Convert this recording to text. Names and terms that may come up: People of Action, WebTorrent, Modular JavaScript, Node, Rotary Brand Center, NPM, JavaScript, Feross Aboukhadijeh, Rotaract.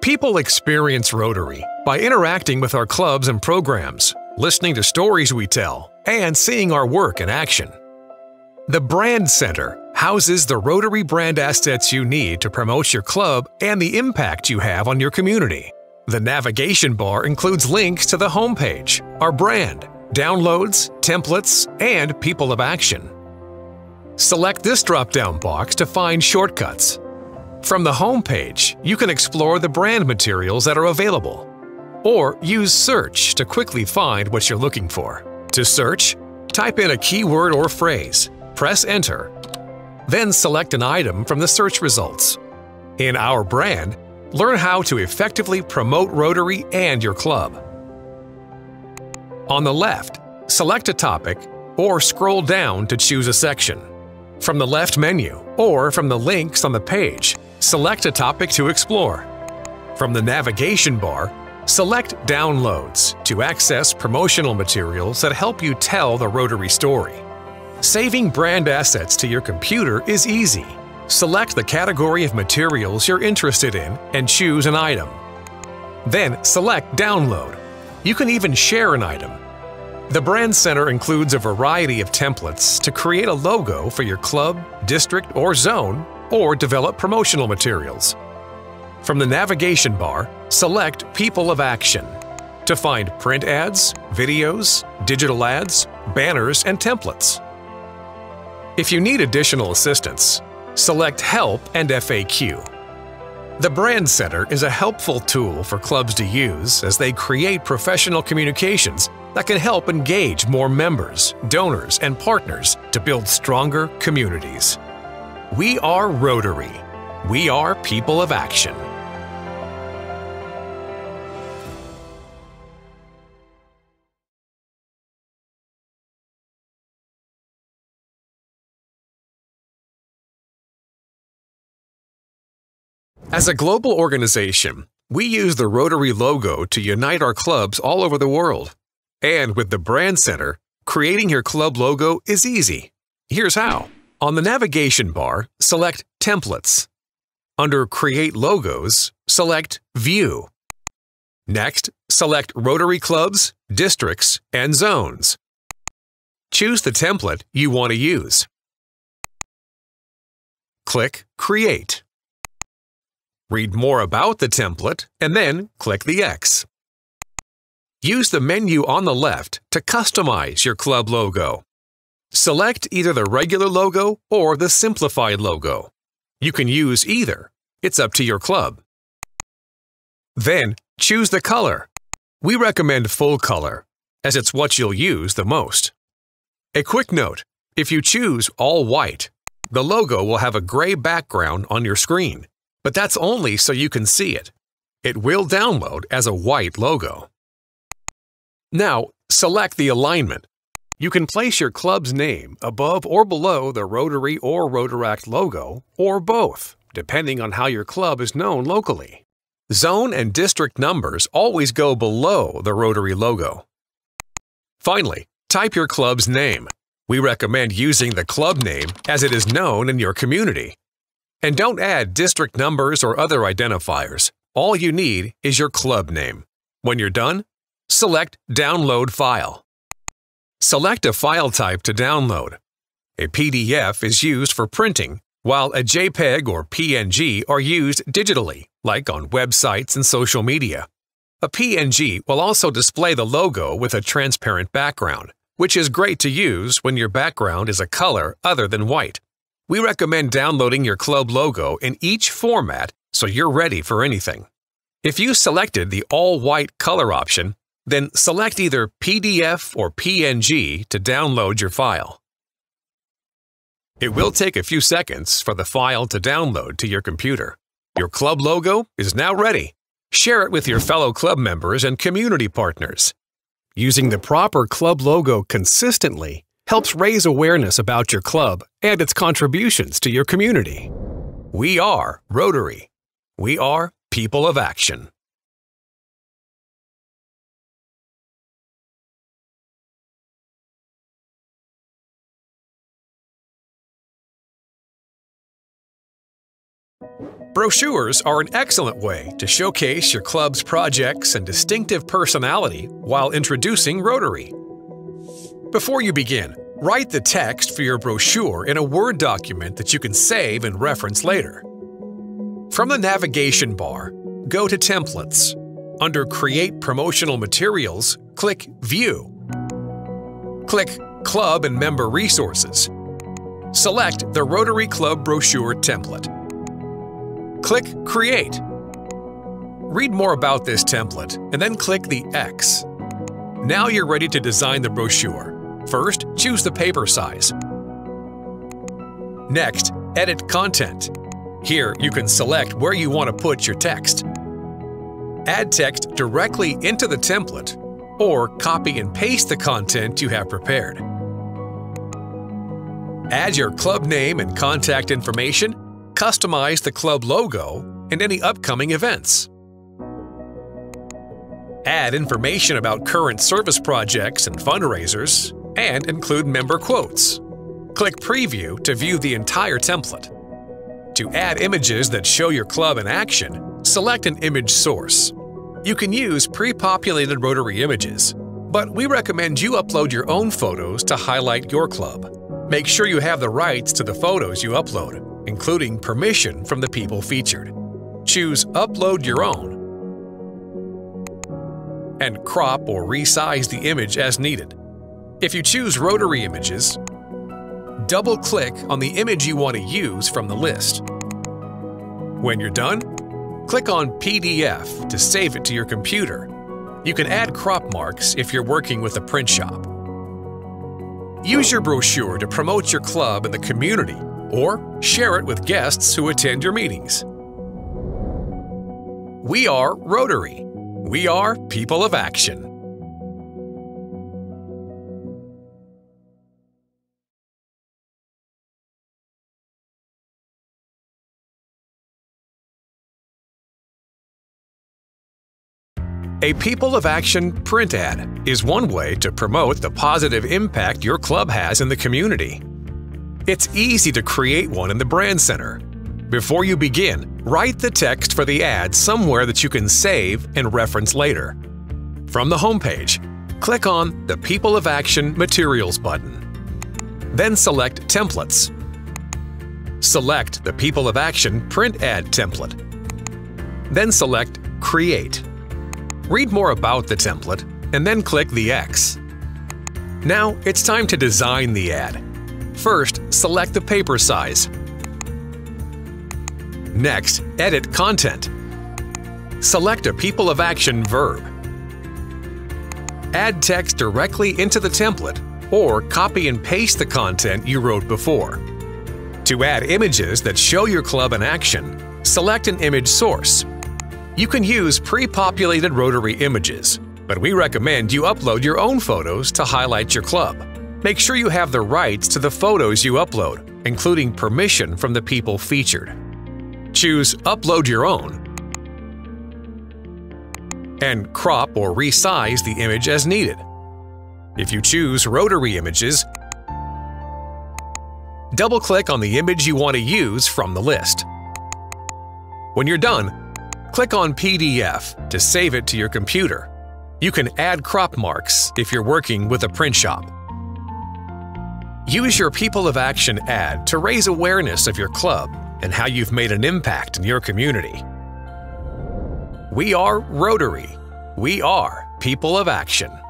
People experience Rotary by interacting with our clubs and programs, listening to stories we tell, and seeing our work in action. The Brand Center houses the Rotary brand assets you need to promote your club and the impact you have on your community. The navigation bar includes links to the homepage, our brand, downloads, templates, and People of Action. Select this drop-down box to find shortcuts. From the homepage, you can explore the brand materials that are available, or use Search to quickly find what you're looking for. To search, type in a keyword or phrase, press Enter, then select an item from the search results. In Our Brand, learn how to effectively promote Rotary and your club. On the left, select a topic or scroll down to choose a section. From the left menu or from the links on the page, select a topic to explore. From the navigation bar, select Downloads to access promotional materials that help you tell the Rotary story. Saving brand assets to your computer is easy. Select the category of materials you're interested in and choose an item. Then select Download. You can even share an item. The Brand Center includes a variety of templates to create a logo for your club, district, or zone, or develop promotional materials. From the navigation bar, select People of Action to find print ads, videos, digital ads, banners, and templates. If you need additional assistance, select Help and FAQ. The Brand Center is a helpful tool for clubs to use as they create professional communications that can help engage more members, donors, and partners to build stronger communities. We are Rotary. We are People of Action. As a global organization, we use the Rotary logo to unite our clubs all over the world. And with the Brand Center, creating your club logo is easy. Here's how. On the navigation bar, select Templates. Under Create Logos, select View. Next, select Rotary Clubs, Districts, and Zones. Choose the template you want to use. Click Create. Read more about the template, and then click the X. Use the menu on the left to customize your club logo. Select either the regular logo or the simplified logo. You can use either. It's up to your club. Then, choose the color. We recommend full color, as it's what you'll use the most. A quick note, if you choose all white, the logo will have a gray background on your screen. But that's only so you can see it. It will download as a white logo. Now, select the alignment. You can place your club's name above or below the Rotary or Rotaract logo, or both, depending on how your club is known locally. Zone and district numbers always go below the Rotary logo. Finally, type your club's name. We recommend using the club name as it is known in your community. And don't add district numbers or other identifiers. All you need is your club name. When you're done, select Download File. Select a file type to download. A PDF is used for printing, while a JPEG or PNG are used digitally, like on websites and social media. A PNG will also display the logo with a transparent background, which is great to use when your background is a color other than white. We recommend downloading your club logo in each format so you're ready for anything. If you selected the all-white color option, then select either PDF or PNG to download your file. It will take a few seconds for the file to download to your computer. Your club logo is now ready. Share it with your fellow club members and community partners. Using the proper club logo consistently helps raise awareness about your club and its contributions to your community. We are Rotary. We are People of Action. Brochures are an excellent way to showcase your club's projects and distinctive personality while introducing Rotary. Before you begin, write the text for your brochure in a Word document that you can save and reference later. From the navigation bar, go to Templates. Under Create Promotional Materials, click View. Click Club and Member Resources. Select the Rotary Club Brochure template. Click Create. Read more about this template and then click the X. Now you're ready to design the brochure. First, choose the paper size. Next, edit content. Here you can select where you want to put your text. Add text directly into the template or copy and paste the content you have prepared. Add your club name and contact information, customize the club logo and any upcoming events. Add information about current service projects and fundraisers, and include member quotes. Click Preview to view the entire template. To add images that show your club in action, select an image source. You can use pre-populated Rotary images, but we recommend you upload your own photos to highlight your club. Make sure you have the rights to the photos you upload, including permission from the people featured. Choose Upload Your Own and crop or resize the image as needed. If you choose Rotary images, double-click on the image you want to use from the list. When you're done, click on PDF to save it to your computer. You can add crop marks if you're working with a print shop. Use your brochure to promote your club and the community, or share it with guests who attend your meetings. We are Rotary. We are People of Action. A People of Action print ad is one way to promote the positive impact your club has in the community. It's easy to create one in the Brand Center. Before you begin, write the text for the ad somewhere that you can save and reference later. From the homepage, click on the People of Action Materials button. Then select Templates. Select the People of Action print ad template. Then select Create. Read more about the template and then click the X. Now it's time to design the ad. First, select the paper size. Next, edit content. Select a People of Action verb. Add text directly into the template or copy and paste the content you wrote before. To add images that show your club in action, select an image source. You can use pre-populated Rotary images, but we recommend you upload your own photos to highlight your club. Make sure you have the rights to the photos you upload, including permission from the people featured. Choose Upload Your Own and crop or resize the image as needed. If you choose Rotary images, double-click on the image you want to use from the list. When you're done, click on PDF to save it to your computer. You can add crop marks if you're working with a print shop. Use your People of Action ad to raise awareness of your club and how you've made an impact in your community. We are Rotary. We are People of Action.